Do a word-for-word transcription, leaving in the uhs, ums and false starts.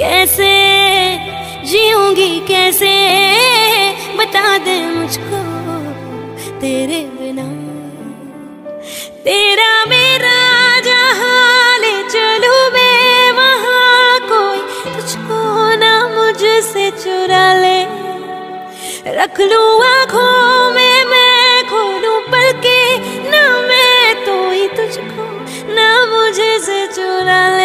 कैसे जीऊंगी कैसे बता दे मुझको तेरे बिना। तेरा मेरा जहाँ ले चलूं मैं वहाँ कोई तुझको ना मुझसे चुरा ले। रख लूं आँखों में मैं खोलूं पलके ना मैं तो ही तुझको ना मुझसे चुरा ले।